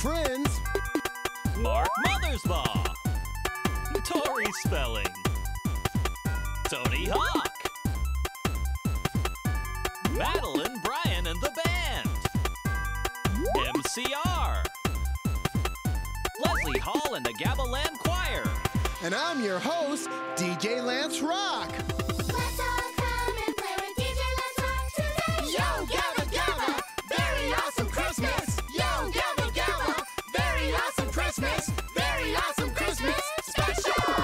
Friends, Mark Mothersbaugh, Tori Spelling, Tony Hawk, Madeline Bryan and the Band, MCR, Leslie Hall and the Gabbaland Choir. And I'm your host, DJ Lance Rock. Let's all come and play with DJ Lance Rock today. Yo, Gabba Gabba, very awesome Christmas. Very awesome Christmas special!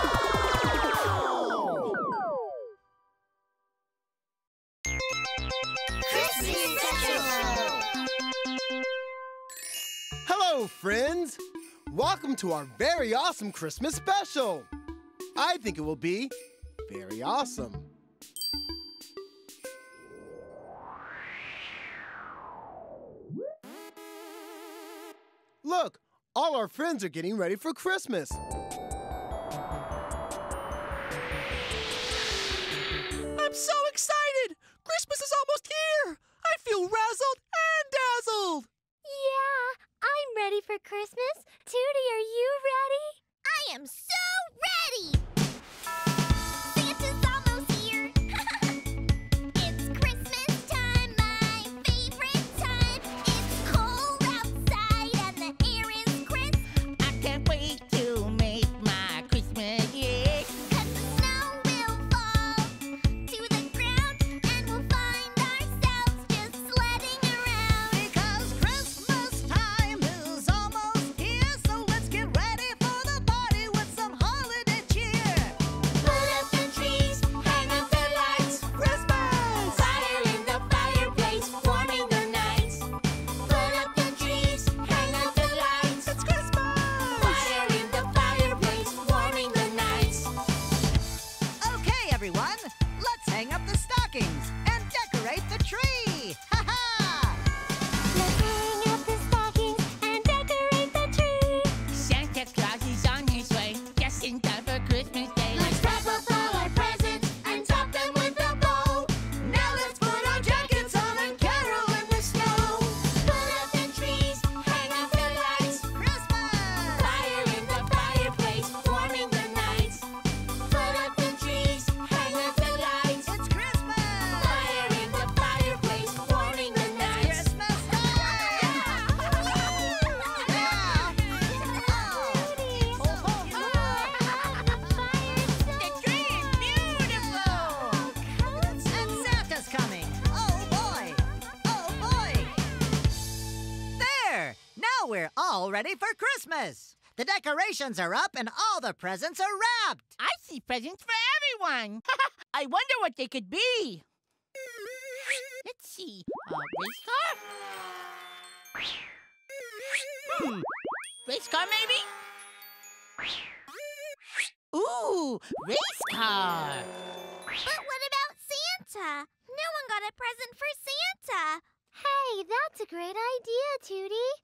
Christmas special! Hello, friends! Welcome to our very awesome Christmas special! I think it will be very awesome. Look! All our friends are getting ready for Christmas. I'm so excited! Christmas is almost here! I feel razzled and dazzled! Yeah, I'm ready for Christmas. Toodee, are you ready? I am so ready! Ready for Christmas. The decorations are up and all the presents are wrapped. I see presents for everyone. I wonder what they could be. Let's see. A race car? Race car, maybe? Ooh, race car. But what about Santa? No one got a present for Santa. Hey, that's a great idea, Toodee.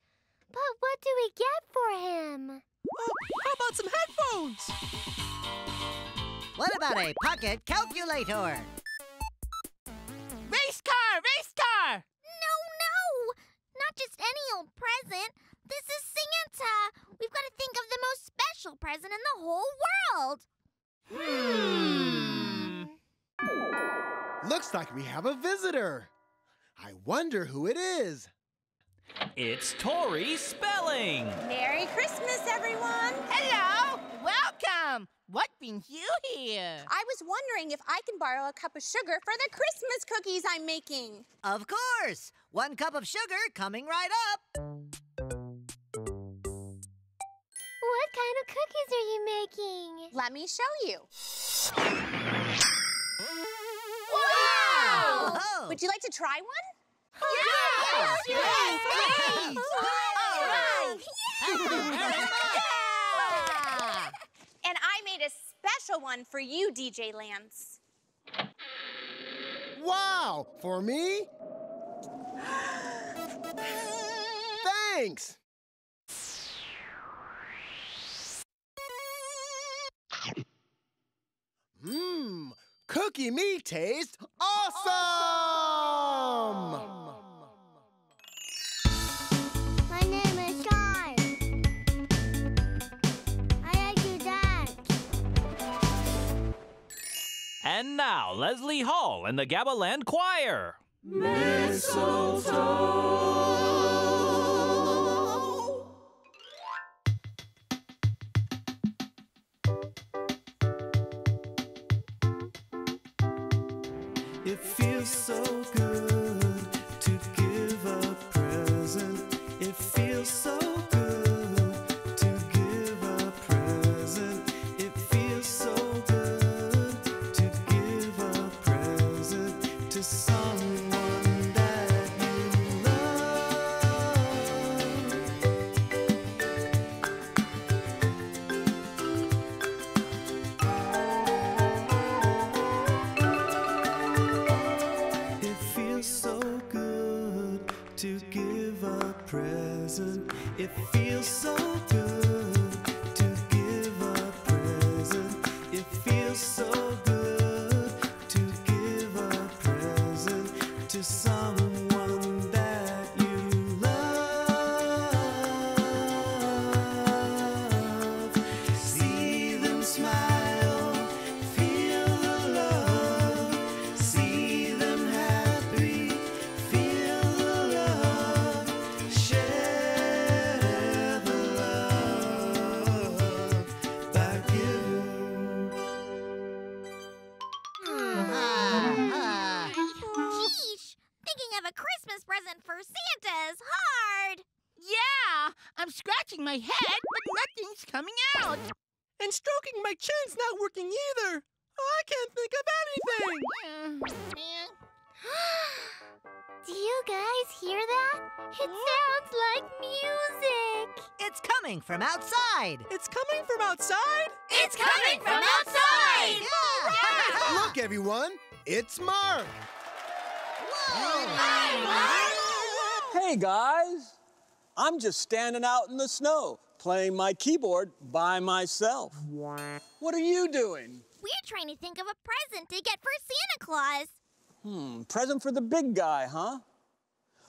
But what do we get for him? Oh, how about some headphones? What about a pocket calculator? Race car! Race car! No, no! Not just any old present. This is Santa. We've got to think of the most special present in the whole world. Looks like we have a visitor. I wonder who it is. It's Tori Spelling! Merry Christmas, everyone! Hello! Welcome! What brings you here? I was wondering if I can borrow a cup of sugar for the Christmas cookies I'm making. Of course! One cup of sugar coming right up. What kind of cookies are you making? Let me show you. Wow! Wow! Would you like to try one? Yes! Yes! Yes! Yes! All right! Yeah! And I made a special one for you, DJ Lance. wow! For me? Thanks! Mmm, cookie me tastes awesome! And now, Leslie Hall and the Gabbaland Choir. Mistletoe. It feels so good to give a present. It feels so good to give a present. It feels so good to someone that you love. It feels so good to give a present. It feels so good to give a present. It feels so good to someone that you love. See them smile, feel the love. See them happy, feel the love. Share the love by giving. A Christmas present for Santa is hard! Yeah! I'm scratching my head, but nothing's coming out! And stroking my chin's not working either! Oh, I can't think of anything! Do you guys hear that? It sounds like music! It's coming from outside! It's coming from outside? It's coming from outside! Yeah. Look, everyone! It's Mark! Hey guys, I'm just standing out in the snow playing my keyboard by myself. What are you doing? We're trying to think of a present to get for Santa Claus. Present for the big guy, huh?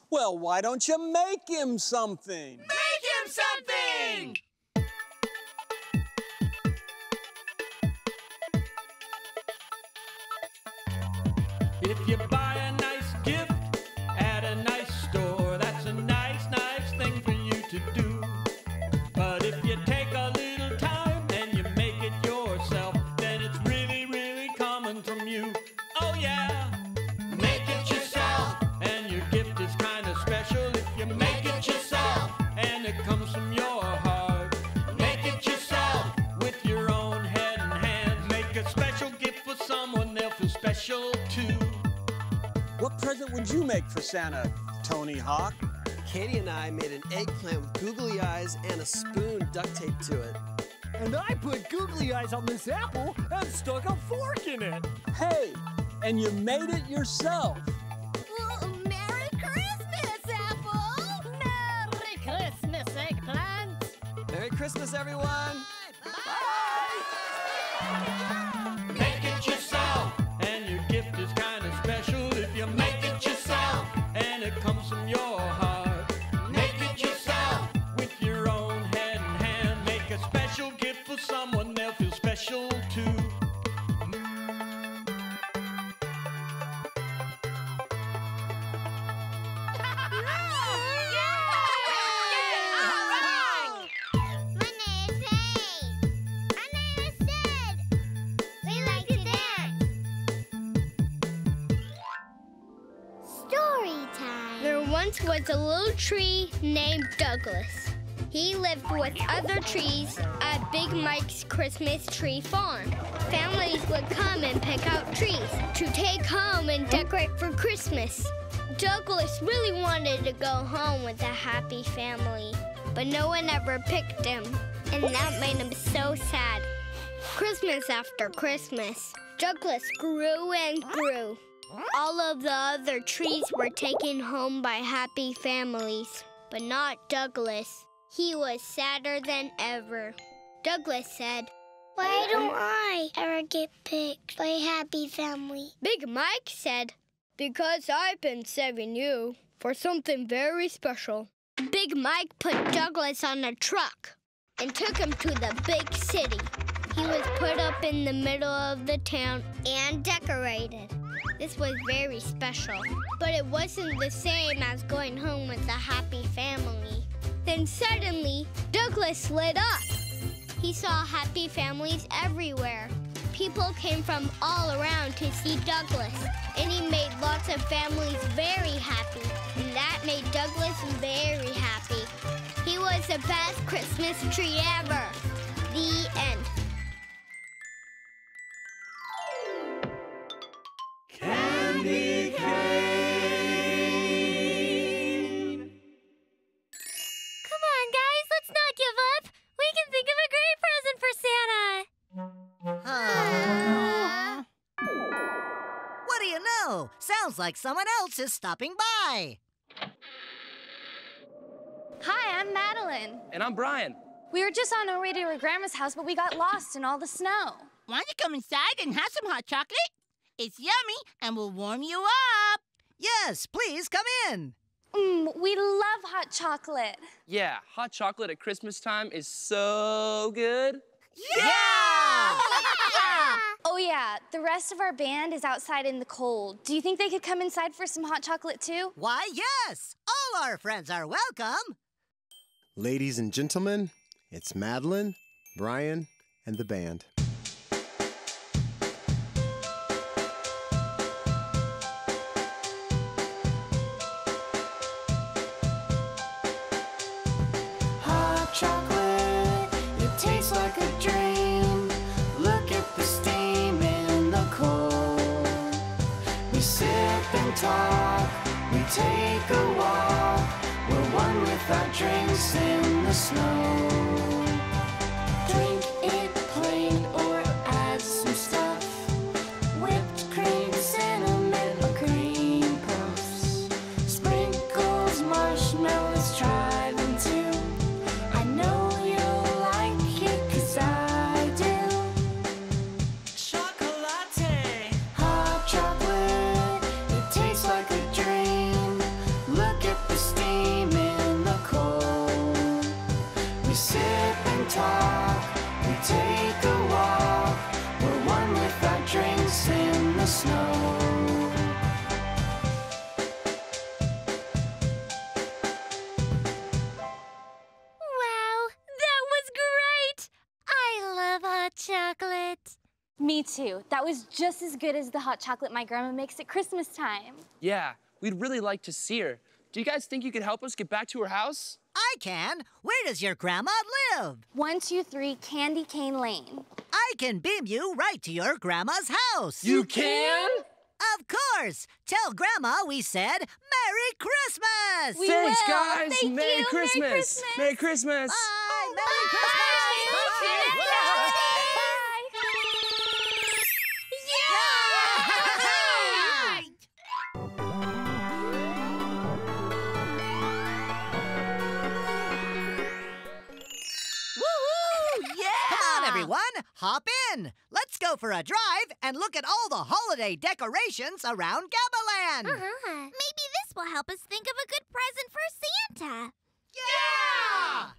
Well, why don't you make him something? Make him something! If you buy a nice gift at a nice store, that's a nice, nice thing for you to do. But if you take a little time and you make it yourself, then it's really, really coming from you. Oh yeah! Make it yourself! And your gift is kind of special if you make it yourself. And it comes from your heart. Make it yourself! With your own head and hands. Make a special gift for someone else who's special too. What present would you make for Santa, Tony Hawk? Katie and I made an eggplant with googly eyes and a spoon duct taped to it. And I put googly eyes on this apple and stuck a fork in it. Hey, and you made it yourself. Well, Merry Christmas, Apple! Merry Christmas, eggplant! Merry Christmas, everyone! Bye! Bye. Make it yourself, and your gift is kind of special. You make it yourself, and it comes from your heart. Make it yourself, with your own head and hand. Make a special gift for someone they'll feel special too. Was a little tree named Douglas. He lived with other trees at Big Mike's Christmas tree farm. Families would come and pick out trees to take home and decorate for Christmas. Douglas really wanted to go home with a happy family, but no one ever picked him, and that made him so sad. Christmas after Christmas, Douglas grew and grew. All of the other trees were taken home by happy families, but not Douglas. He was sadder than ever. Douglas said, "Why don't I ever get picked by a happy family?" Big Mike said, "Because I've been saving you for something very special." Big Mike put Douglas on a truck and took him to the big city. He was put up in the middle of the town and decorated. This was very special, but it wasn't the same as going home with a happy family. Then suddenly, Douglas lit up. He saw happy families everywhere. People came from all around to see Douglas, and he made lots of families very happy, and that made Douglas very happy. He was the best Christmas tree ever. The end. Candy cane! Come on, guys, let's not give up. We can think of a great present for Santa. What do you know? Sounds like someone else is stopping by. Hi, I'm Madeline. And I'm Brian. We were just on our way to your grandma's house, but we got lost in all the snow. Why don't you come inside and have some hot chocolate? It's yummy and will warm you up. Yes, please come in. We love hot chocolate. Yeah, hot chocolate at Christmas time is so good. Yeah! Yeah! Oh, yeah, the rest of our band is outside in the cold. Do you think they could come inside for some hot chocolate, too? Why, yes! All our friends are welcome! Ladies and gentlemen, it's Madeline, Bryan, and the band. Hot chocolate. Tastes like a dream. Look at the steam in the cold. We sip and talk. We take a walk. We're one with our drinks in the snow. Drink it plain or add some stuff. Whipped cream, cinnamon, or cream puffs. Sprinkles, marshmallows, try them too. I know. Me too. That was just as good as the hot chocolate my grandma makes at Christmas time. Yeah, we'd really like to see her. Do you guys think you could help us get back to her house? I can. Where does your grandma live? 123 Candy Cane Lane. I can beam you right to your grandma's house. You can? Of course. Tell grandma we said Merry Christmas. We Thanks, will. Guys. Thank Merry, you. Christmas. Merry Christmas. Merry Christmas. Bye. Oh, Merry bye. Christmas. Bye. Bye. Bye. Hop in! Let's go for a drive and look at all the holiday decorations around Gabbaland! Maybe this will help us think of a good present for Santa! Yeah!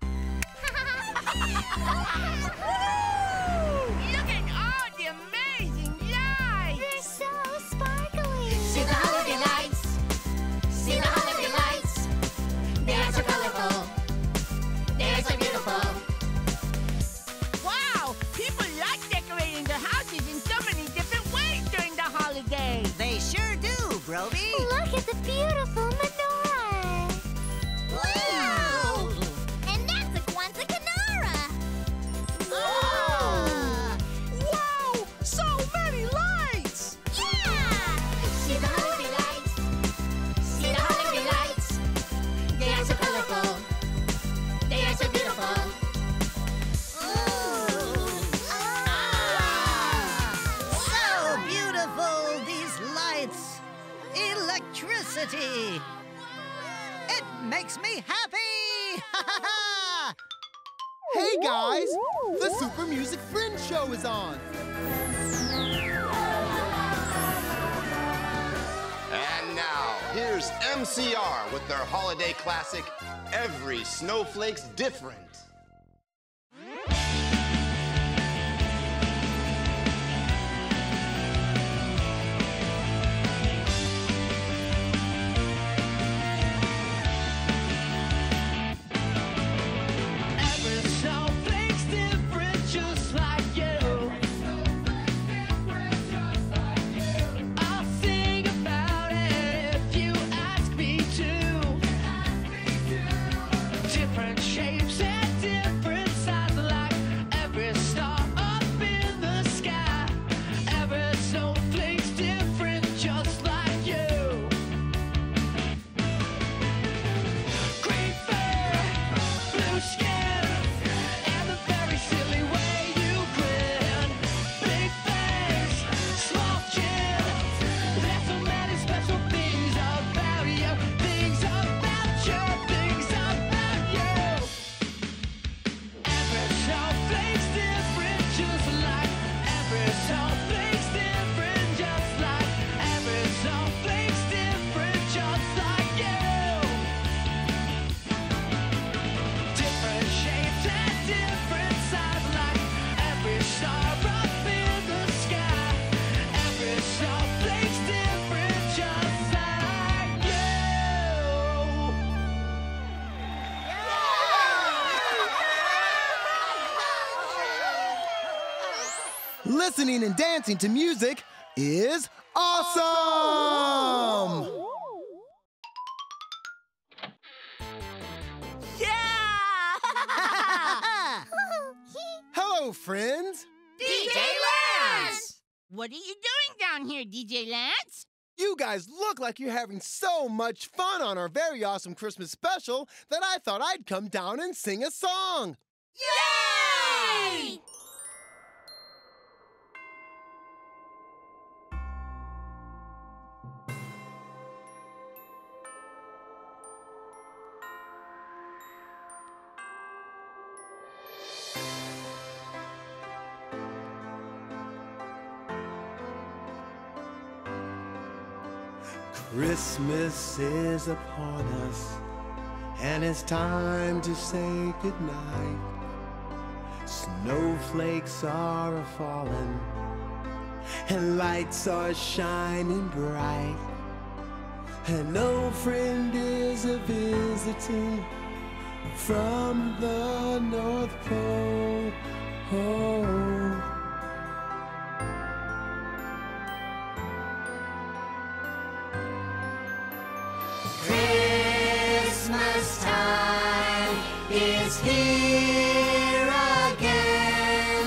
Look at all the amazing lights! They're so sparkly! See the holiday lights! See the holiday lights! They're so colorful! They're so beautiful! They sure do, Brobee. Look at the beautiful menorah. Wow! And that's a Kwanzaa Kanara. Whoa! makes me happy! Hey guys, the Super Music Friend Show is on! And now, here's MCR with their holiday classic, Every Snowflake's Different. Listening and dancing to music is awesome! Yeah! Hello, friends! DJ Lance! What are you doing down here, DJ Lance? You guys look like you're having so much fun on our very awesome Christmas special that I thought I'd come down and sing a song! Yay! Christmas is upon us, and it's time to say goodnight. Snowflakes are a-falling, and lights are shining bright. An old friend is a-visiting from the North Pole. Oh. Christmas time is here again.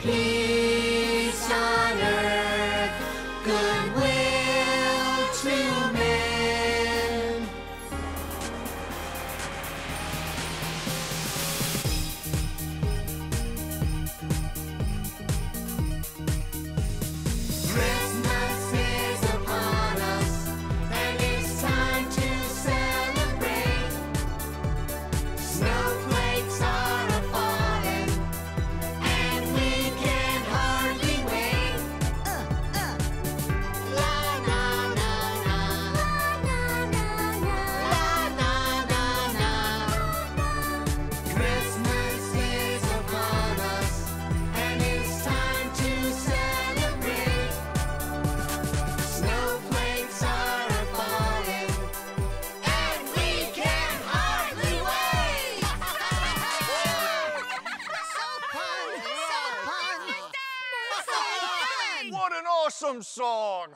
Peace on earth, goodwill to men. Christmas is upon us, and it's time to song.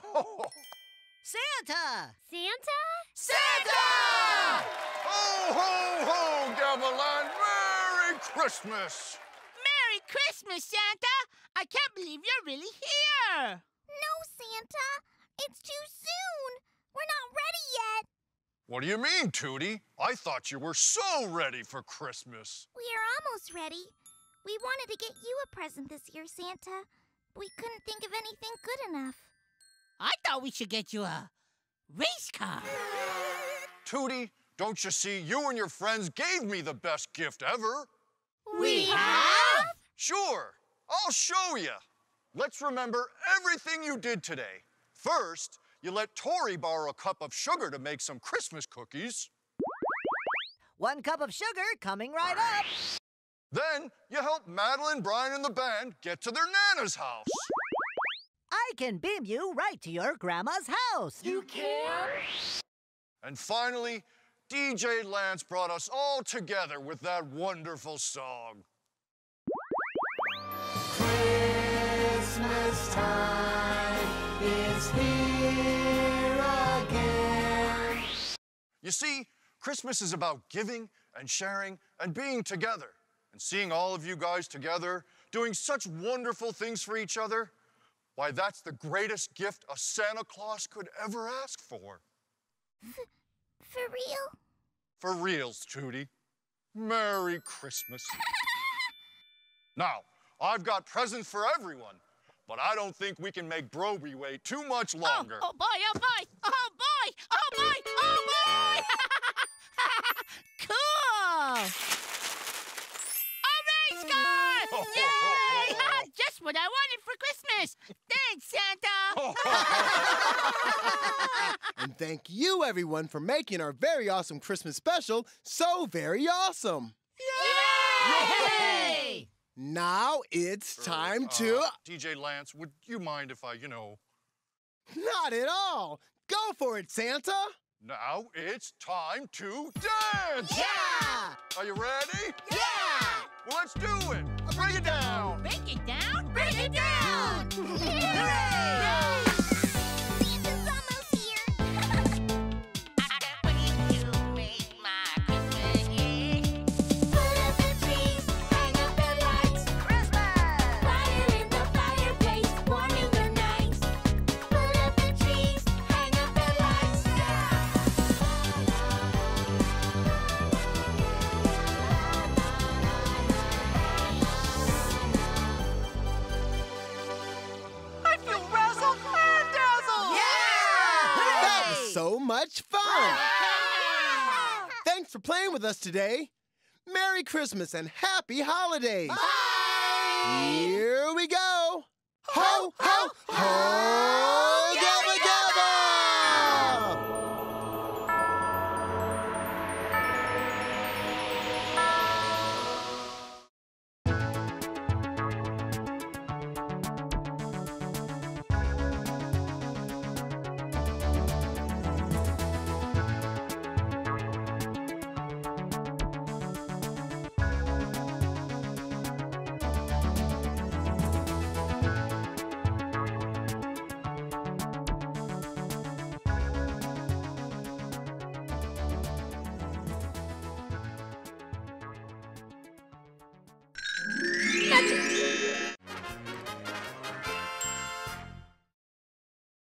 Santa! Santa? Santa! Ho, ho, ho, Gabbaland! Merry Christmas! Merry Christmas, Santa! I can't believe you're really here! No, Santa! It's too soon! We're not ready yet! What do you mean, Toodee? I thought you were so ready for Christmas. We are almost ready. We wanted to get you a present this year, Santa. We couldn't think of anything good enough. I thought we should get you a race car. Toodee, Don't you see, you and your friends gave me the best gift ever. We have? Sure, I'll show you. Let's remember everything you did today. First, you let Tori borrow a cup of sugar to make some Christmas cookies. 1 cup of sugar coming right up. Then you helped Madeline, Bryan, and the band get to their Nana's house. I can beam you right to your grandma's house. You can? And finally, DJ Lance brought us all together with that wonderful song. Christmas time is here again. You see, Christmas is about giving and sharing and being together. And seeing all of you guys together, doing such wonderful things for each other, why, that's the greatest gift a Santa Claus could ever ask for. For real? For reals, Toodee. Merry Christmas. Now, I've got presents for everyone, but I don't think we can make Brobee wait too much longer. Oh, oh boy, oh boy, oh boy, oh boy, oh boy! Cool! Yay! Just what I wanted for Christmas. Thanks, Santa. And thank you, everyone, for making our very awesome Christmas special so very awesome. Yay! Yay! Now it's time to... DJ Lance, would you mind if I, you know... Not at all. Go for it, Santa. Now it's time to dance. Yeah! Are you ready? Yeah! Well, let's do it! Break it down! Break it down? Break it down! Hooray! Santa's almost here! I got what you make my Christmas cake. Put up the trees, hang up the lights. Christmas! Fire in the fireplace, warming the nights. Put up the trees, hang up the lights. So much fun! Yeah! Thanks for playing with us today. Merry Christmas and Happy Holidays! Bye! Here we go! Ho, ho, ho! Gabba, gabba!